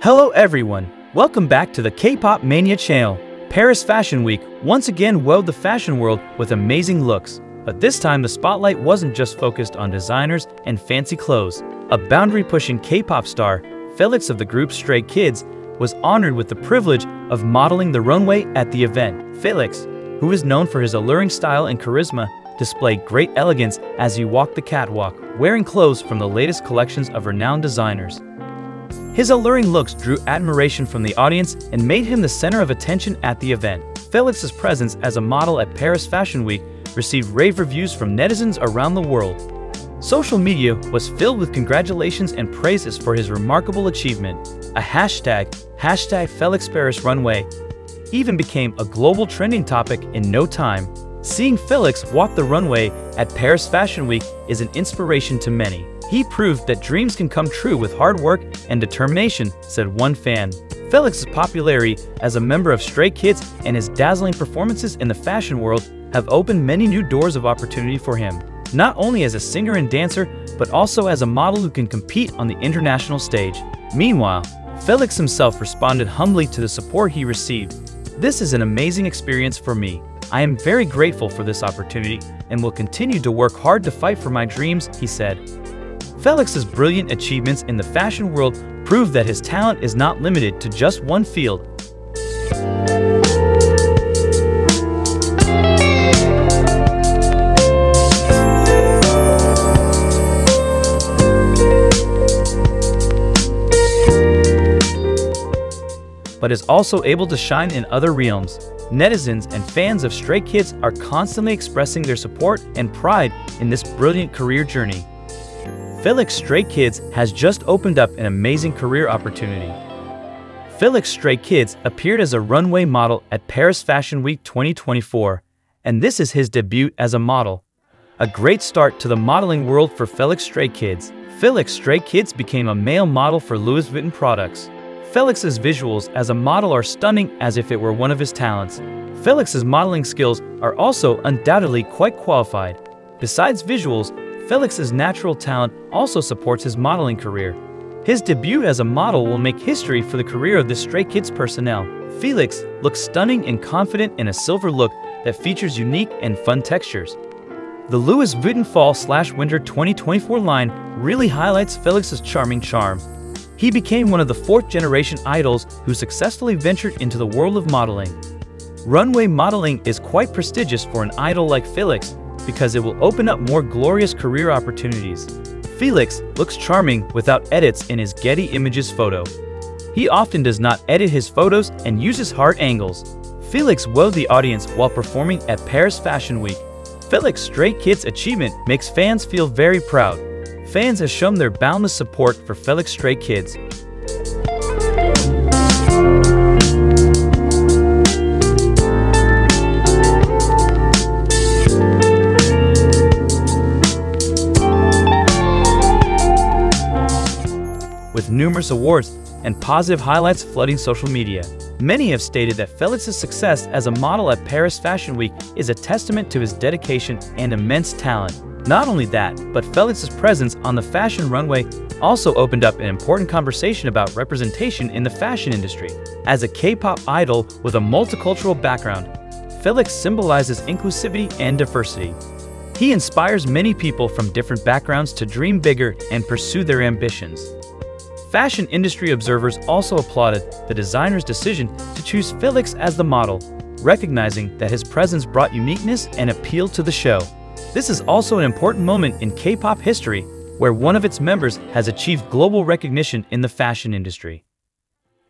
Hello everyone, welcome back to the K-Pop Mania channel. Paris Fashion Week once again wowed the fashion world with amazing looks, but this time the spotlight wasn't just focused on designers and fancy clothes. A boundary-pushing K-pop star, Felix of the group Stray Kids, was honored with the privilege of modeling the runway at the event. Felix, who is known for his alluring style and charisma, displayed great elegance as he walked the catwalk, wearing clothes from the latest collections of renowned designers. His alluring looks drew admiration from the audience and made him the center of attention at the event. Felix's presence as a model at Paris Fashion Week received rave reviews from netizens around the world. Social media was filled with congratulations and praises for his remarkable achievement. A hashtag Felix Paris Runway, even became a global trending topic in no time. Seeing Felix walk the runway at Paris Fashion Week is an inspiration to many. He proved that dreams can come true with hard work and determination, said one fan. Felix's popularity as a member of Stray Kids and his dazzling performances in the fashion world have opened many new doors of opportunity for him, not only as a singer and dancer, but also as a model who can compete on the international stage. Meanwhile, Felix himself responded humbly to the support he received. "This is an amazing experience for me. I am very grateful for this opportunity and will continue to work hard to fight for my dreams," he said. Felix's brilliant achievements in the fashion world prove that his talent is not limited to just one field. But is also able to shine in other realms. Netizens and fans of Stray Kids are constantly expressing their support and pride in this brilliant career journey. Felix Stray Kids has just opened up an amazing career opportunity. Felix Stray Kids appeared as a runway model at Paris Fashion Week 2024, and this is his debut as a model. A great start to the modeling world for Felix Stray Kids. Felix Stray Kids became a male model for Louis Vuitton products. Felix's visuals as a model are stunning as if it were one of his talents. Felix's modeling skills are also undoubtedly quite qualified. Besides visuals, Felix's natural talent also supports his modeling career. His debut as a model will make history for the career of the Stray Kids personnel. Felix looks stunning and confident in a silver look that features unique and fun textures. The Louis Vuitton Fall/Winter 2024 line really highlights Felix's charming charm. He became one of the fourth-generation idols who successfully ventured into the world of modeling. Runway modeling is quite prestigious for an idol like Felix because it will open up more glorious career opportunities. Felix looks charming without edits in his Getty Images photo. He often does not edit his photos and uses hard angles. Felix wowed the audience while performing at Paris Fashion Week. Felix Stray Kids' achievement makes fans feel very proud. Fans have shown their boundless support for Felix Stray Kids. With numerous awards and positive highlights flooding social media, many have stated that Felix's success as a model at Paris Fashion Week is a testament to his dedication and immense talent. Not only that, but Felix's presence on the fashion runway also opened up an important conversation about representation in the fashion industry. As a K-pop idol with a multicultural background, Felix symbolizes inclusivity and diversity. He inspires many people from different backgrounds to dream bigger and pursue their ambitions. Fashion industry observers also applauded the designer's decision to choose Felix as the model, recognizing that his presence brought uniqueness and appeal to the show. This is also an important moment in K-pop history, where one of its members has achieved global recognition in the fashion industry.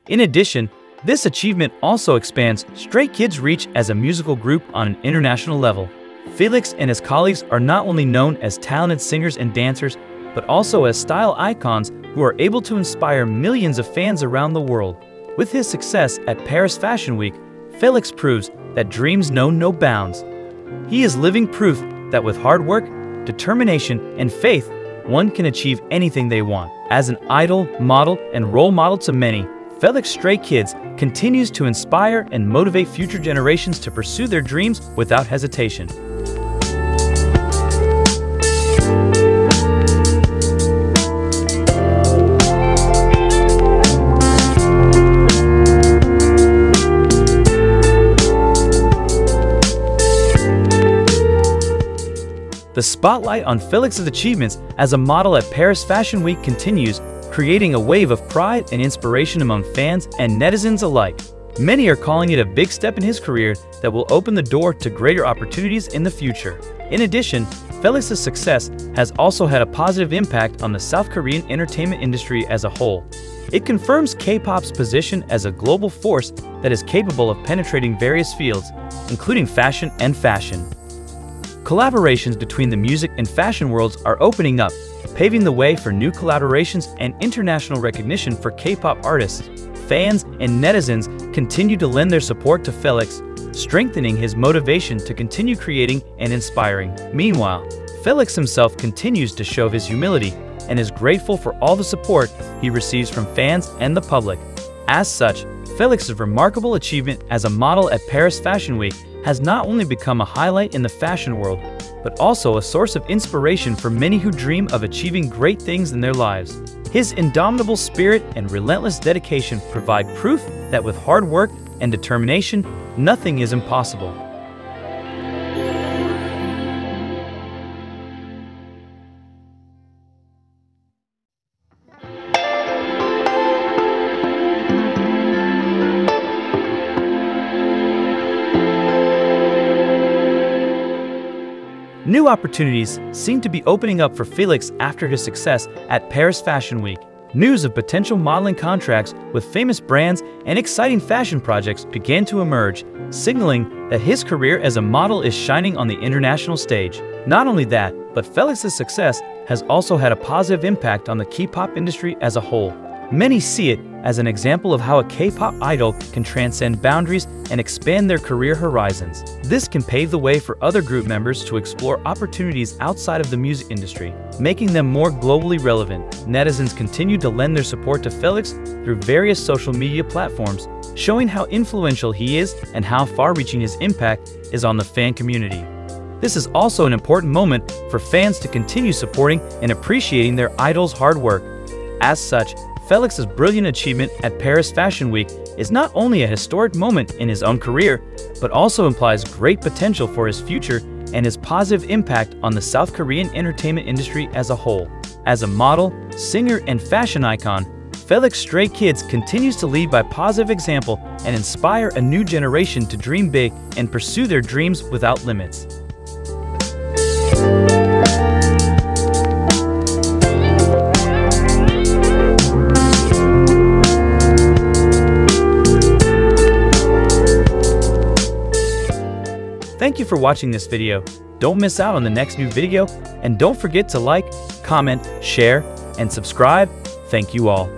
In addition, this achievement also expands Stray Kids' reach as a musical group on an international level. Felix and his colleagues are not only known as talented singers and dancers, but also as style icons who are able to inspire millions of fans around the world. With his success at Paris Fashion Week, Felix proves that dreams know no bounds. He is living proof that with hard work, determination, and faith, one can achieve anything they want. As an idol, model, and role model to many, Felix Stray Kids continues to inspire and motivate future generations to pursue their dreams without hesitation. The spotlight on Felix's achievements as a model at Paris Fashion Week continues, creating a wave of pride and inspiration among fans and netizens alike. Many are calling it a big step in his career that will open the door to greater opportunities in the future. In addition, Felix's success has also had a positive impact on the South Korean entertainment industry as a whole. It confirms K-pop's position as a global force that is capable of penetrating various fields, including fashion and fashion. Collaborations between the music and fashion worlds are opening up, paving the way for new collaborations and international recognition for K-pop artists. Fans and netizens continue to lend their support to Felix, strengthening his motivation to continue creating and inspiring. Meanwhile, Felix himself continues to show his humility and is grateful for all the support he receives from fans and the public. As such, Felix's remarkable achievement as a model at Paris Fashion Week has not only become a highlight in the fashion world, but also a source of inspiration for many who dream of achieving great things in their lives. His indomitable spirit and relentless dedication provide proof that with hard work and determination, nothing is impossible. New opportunities seem to be opening up for Felix after his success at Paris Fashion Week. News of potential modeling contracts with famous brands and exciting fashion projects began to emerge, signaling that his career as a model is shining on the international stage. Not only that, but Felix's success has also had a positive impact on the K-pop industry as a whole. Many see it as an example of how a K-pop idol can transcend boundaries and expand their career horizons. This can pave the way for other group members to explore opportunities outside of the music industry, making them more globally relevant. Netizens continue to lend their support to Felix through various social media platforms, showing how influential he is and how far-reaching his impact is on the fan community. This is also an important moment for fans to continue supporting and appreciating their idol's hard work. As such, Felix's brilliant achievement at Paris Fashion Week is not only a historic moment in his own career, but also implies great potential for his future and his positive impact on the South Korean entertainment industry as a whole. As a model, singer, and fashion icon, Felix Stray Kids continues to lead by positive example and inspire a new generation to dream big and pursue their dreams without limits. Thank you for watching this video. Don't miss out on the next new video, and don't forget to like, comment, share, and subscribe. Thank you all.